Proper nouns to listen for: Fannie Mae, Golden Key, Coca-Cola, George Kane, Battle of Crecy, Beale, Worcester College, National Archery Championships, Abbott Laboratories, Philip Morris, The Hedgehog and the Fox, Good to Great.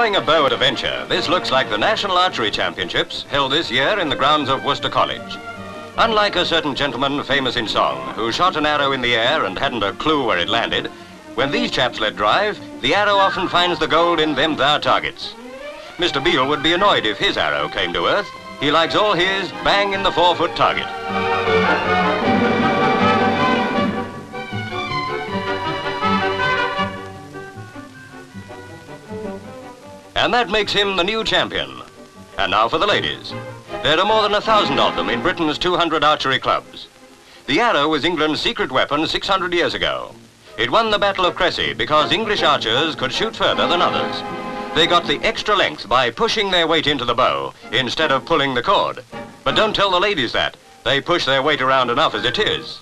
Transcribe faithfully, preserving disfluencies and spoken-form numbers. Drawing a bow at a venture, this looks like the National Archery Championships held this year in the grounds of Worcester College. Unlike a certain gentleman famous in song who shot an arrow in the air and hadn't a clue where it landed, when these chaps let drive, the arrow often finds the gold in them there targets. Mister Beale would be annoyed if his arrow came to earth. He likes all his bang in the four-foot target. And that makes him the new champion. And now for the ladies. There are more than a thousand of them in Britain's two hundred archery clubs. The arrow was England's secret weapon six hundred years ago. It won the Battle of Crecy because English archers could shoot further than others. They got the extra length by pushing their weight into the bow instead of pulling the cord. But don't tell the ladies that. They push their weight around enough as it is.